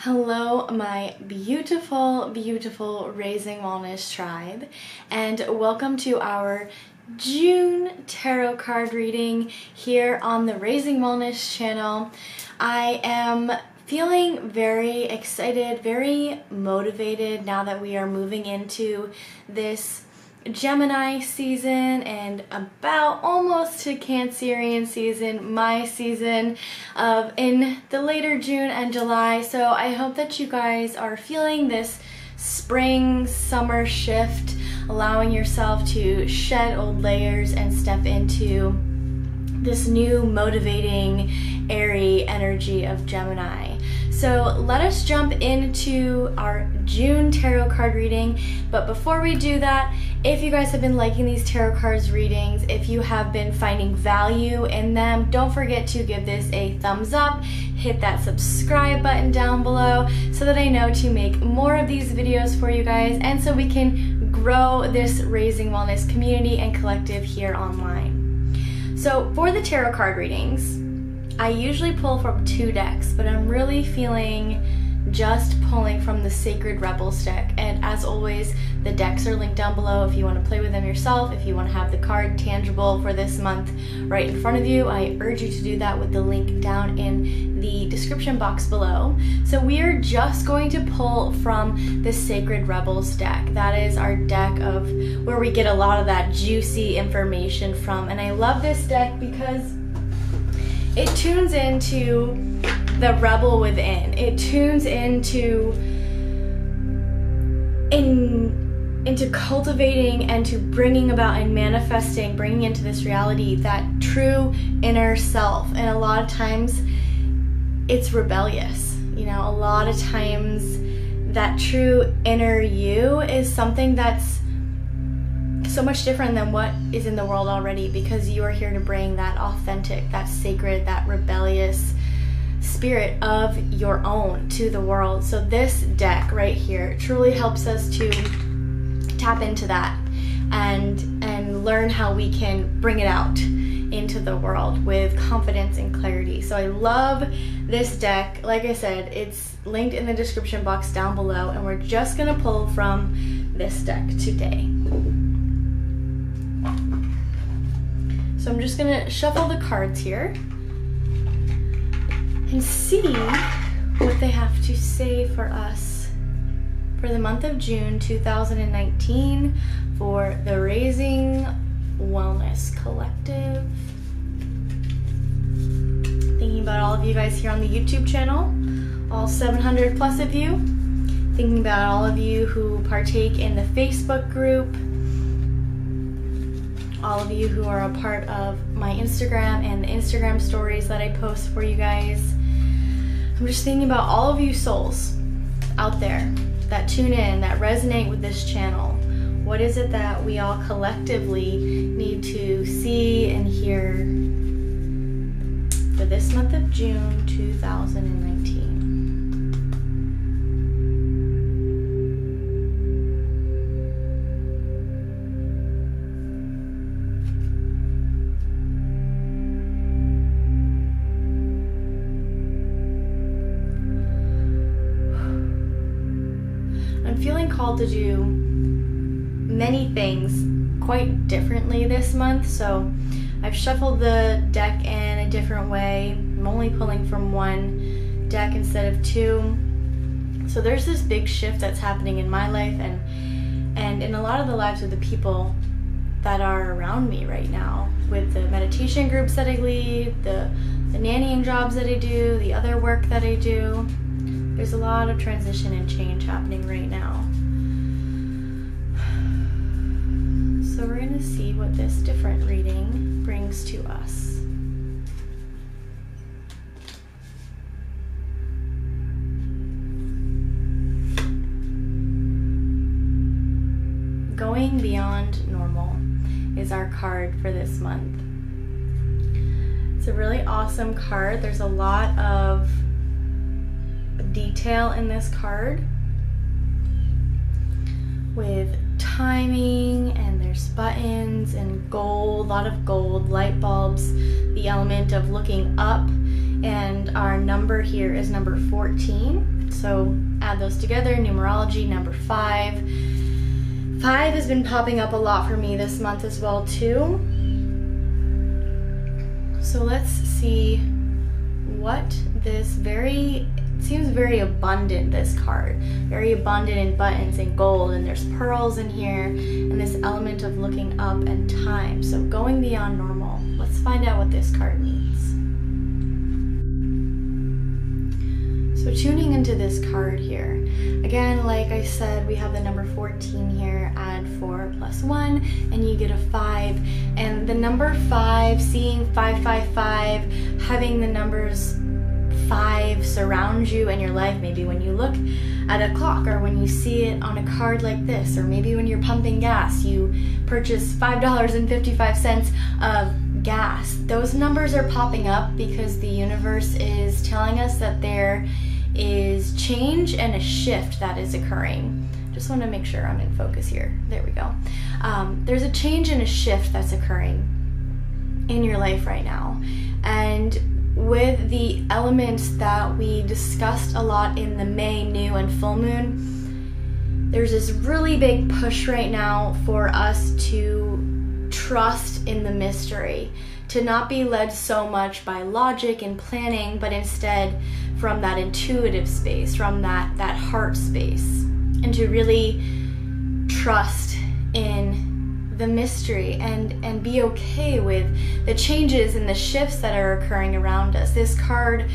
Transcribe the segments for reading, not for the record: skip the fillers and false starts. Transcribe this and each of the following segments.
Hello, my beautiful, beautiful Raising Wellness tribe, and welcome to our June tarot card reading here on the Raising Wellness channel. I am feeling very excited, very motivated now that we are moving into this Gemini season and about almost to Cancerian season, my season of in the later June and July. So I hope that you guys are feeling this spring summer shift, allowing yourself to shed old layers and step into this new motivating airy energy of Gemini. So let us jump into our June tarot card reading, but before we do that, if you guys have been liking these tarot cards readings, if you have been finding value in them, don't forget to give this a thumbs up, hit that subscribe button down below so that I know to make more of these videos for you guys and so we can grow this Raising Wellness community and collective here online. So for the tarot card readings, I usually pull from two decks, but I'm really feeling just pulling from the Sacred Rebels deck. And as always, the decks are linked down below if you want to play with them yourself, if you want to have the card tangible for this month right in front of you. I urge you to do that with the link down in the description box below. So we are just going to pull from the Sacred Rebels deck. That is our deck of where we get a lot of that juicy information from. And I love this deck because it tunes into the rebel within. It tunes into cultivating and to bringing about and manifesting, bringing into this reality that true inner self. And a lot of times it's rebellious. You know, a lot of times that true inner you is something that's so much different than what is in the world already, because you are here to bring that authentic, that sacred, that rebellious spirit of your own to the world. So this deck right here truly helps us to tap into that and learn how we can bring it out into the world with confidence and clarity. So I love this deck. Like I said, it's linked in the description box down below, and we're just gonna pull from this deck today. So I'm just gonna shuffle the cards here and see what they have to say for us for the month of June 2019 for the Raising Wellness Collective. Thinking about all of you guys here on the YouTube channel, all 700 plus of you. Thinking about all of you who partake in the Facebook group, all of you who are a part of my Instagram and the Instagram stories that I post for you guys. I'm just thinking about all of you souls out there that tune in, that resonate with this channel. What is it that we all collectively need to see and hear for this month of June 2019? Called to do many things quite differently this month, so I've shuffled the deck in a different way. I'm only pulling from one deck instead of two. So there's this big shift that's happening in my life and in a lot of the lives of the people that are around me right now, with the meditation groups that I lead, the nannying jobs that I do, the other work that I do. There's a lot of transition and change happening right now. So we're going to see what this different reading brings to us. Going beyond normal is our card for this month. It's a really awesome card. There's a lot of detail in this card with timing, and there's buttons and gold, a lot of gold, light bulbs, the element of looking up, and our number here is number 14. So add those together, numerology, number 5. 5 has been popping up a lot for me this month as well too. So let's see what this seems very abundant, this card. Very abundant in buttons and gold, and there's pearls in here, and this element of looking up and time. So going beyond normal. Let's find out what this card means. So tuning into this card here. Again, like I said, we have the number 14 here. Add 4 plus 1, and you get a 5. And the number 5, seeing 555, having the numbers 5 surrounds you in your life. Maybe when you look at a clock, or when you see it on a card like this, or maybe when you're pumping gas, you purchase $5.55 of gas. Those numbers are popping up because the universe is telling us that there is change and a shift that is occurring. Just want to make sure I'm in focus here. There we go. There's a change and a shift that's occurring in your life right now. And with the elements that we discussed a lot in the May new and full moon, there's this really big push right now for us to trust in the mystery, to not be led so much by logic and planning, but instead from that intuitive space, from that heart space, and to really trust in the mystery and be okay with the changes and the shifts that are occurring around us. This card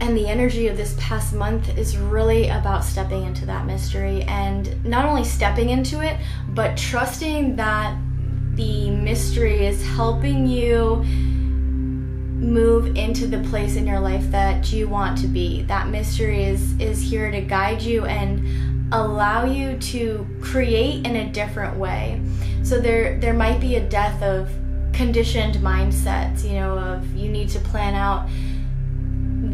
and the energy of this past month is really about stepping into that mystery, and not only stepping into it, but trusting that the mystery is helping you move into the place in your life that you want to be. That mystery is here to guide you and allow you to create in a different way. So there might be a death of conditioned mindsets, you know, of you need to plan out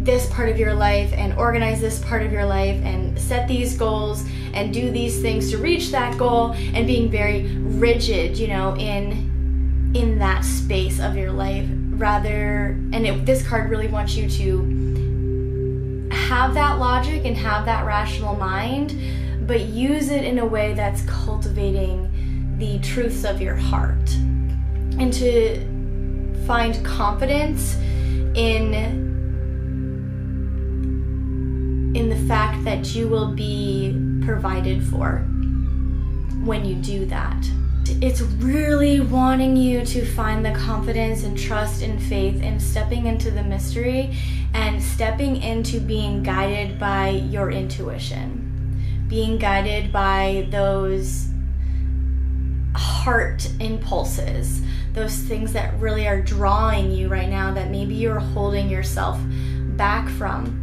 this part of your life and organize this part of your life and set these goals and do these things to reach that goal, and being very rigid, you know, in that space of your life, this card really wants you to have that logic and have that rational mind, but use it in a way that's cultivating the truths of your heart, and to find confidence in the fact that you will be provided for when you do that. It's really wanting you to find the confidence and trust and faith in stepping into the mystery and stepping into being guided by your intuition, being guided by those heart impulses, those things that really are drawing you right now that maybe you're holding yourself back from.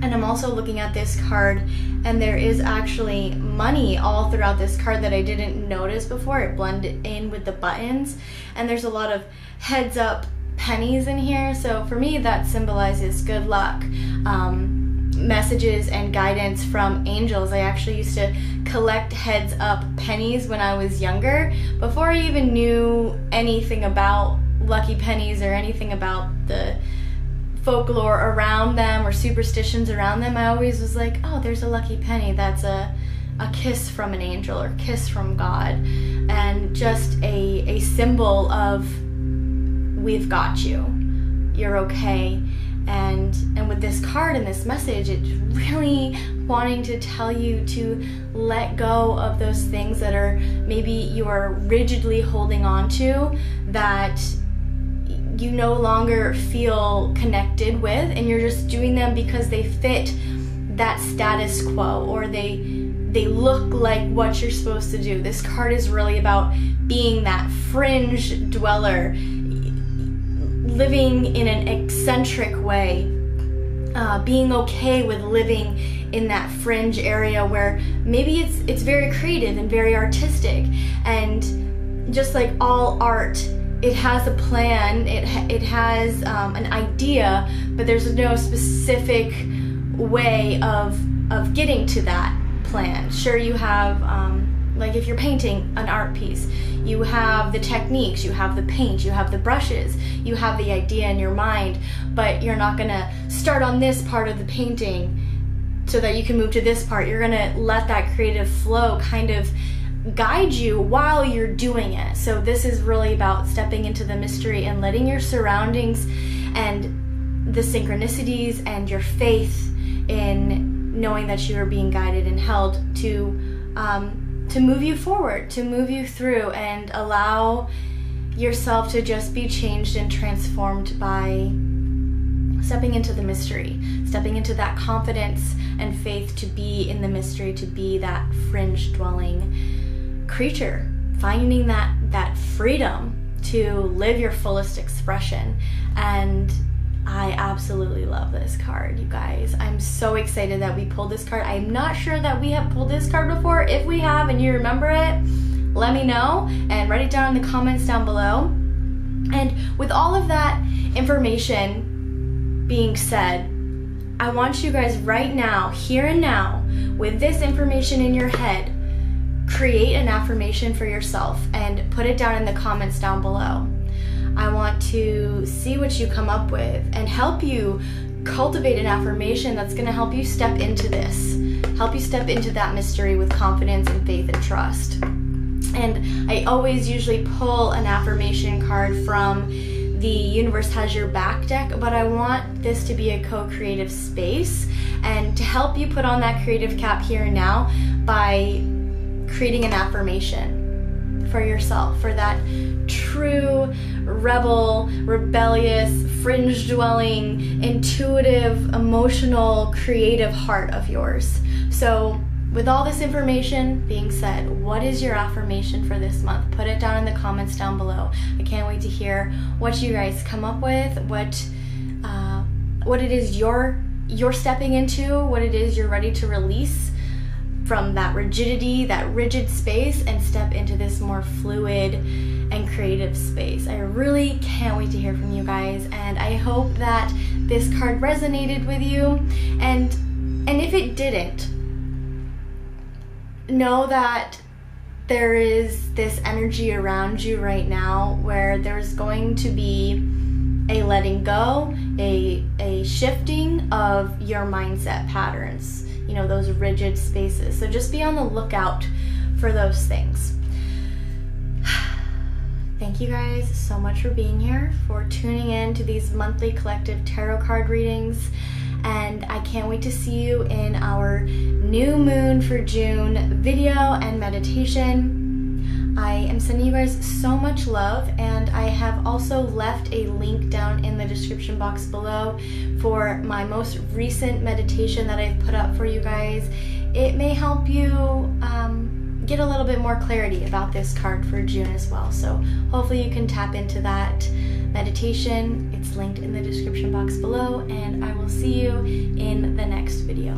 And I'm also looking at this card, and there is actually money all throughout this card that I didn't notice before. It blended in with the buttons, and there's a lot of heads up pennies in here. So for me, that symbolizes good luck, messages and guidance from angels. I actually used to collect heads up pennies when I was younger, before I even knew anything about lucky pennies or anything about the folklore around them or superstitions around them. I always was like, oh, there's a lucky penny. That's a kiss from an angel or kiss from God, and just a symbol of we've got you, you're okay. And with this card and this message, it's really wanting to tell you to let go of those things that are maybe you are rigidly holding on to, that you no longer feel connected with, and you're just doing them because they fit that status quo, or they look like what you're supposed to do. This card is really about being that fringe dweller, living in an eccentric way, being okay with living in that fringe area where maybe it's very creative and very artistic, and just like all art, it has a plan, it has an idea, but there's no specific way of getting to that plan. Sure, you have Like if you're painting an art piece, you have the techniques, you have the paint, you have the brushes, you have the idea in your mind, but you're not gonna start on this part of the painting so that you can move to this part. You're gonna let that creative flow kind of guide you while you're doing it. So this is really about stepping into the mystery and letting your surroundings and the synchronicities and your faith in knowing that you are being guided and held to move you forward, to move you through, and allow yourself to just be changed and transformed by stepping into the mystery, stepping into that confidence and faith to be in the mystery, to be that fringe dwelling creature, finding that freedom to live your fullest expression. And I absolutely love this card, you guys. I'm so excited that we pulled this card. I'm not sure that we have pulled this card before. If we have and you remember it, let me know and write it down in the comments down below. And with all of that information being said, I want you guys right now, here and now, with this information in your head, create an affirmation for yourself and put it down in the comments down below. I want to see what you come up with and help you cultivate an affirmation that's going to help you step into this, help you step into that mystery with confidence and faith and trust. And I always usually pull an affirmation card from The Universe Has Your Back deck, but I want this to be a co-creative space and to help you put on that creative cap here and now by creating an affirmation for yourself, for that true rebel, rebellious, fringe-dwelling, intuitive, emotional, creative heart of yours. So with all this information being said, what is your affirmation for this month? Put it down in the comments down below. I can't wait to hear what you guys come up with, what it is you're stepping into, what it is you're ready to release from that rigidity, that rigid space, and step into this more fluid and creative space. I really can't wait to hear from you guys, and I hope that this card resonated with you. And if it didn't, know that there is this energy around you right now where there's going to be a letting go, a shifting of your mindset patterns, you know, those rigid spaces. So just be on the lookout for those things. Thank you guys so much for being here, for tuning in to these monthly collective tarot card readings. And I can't wait to see you in our new moon for June video and meditation. I am sending you guys so much love, and I have also left a link down in the description box below for my most recent meditation that I've put up for you guys. It may help you get a little bit more clarity about this card for June as well. So hopefully you can tap into that meditation. It's linked in the description box below, and I will see you in the next video.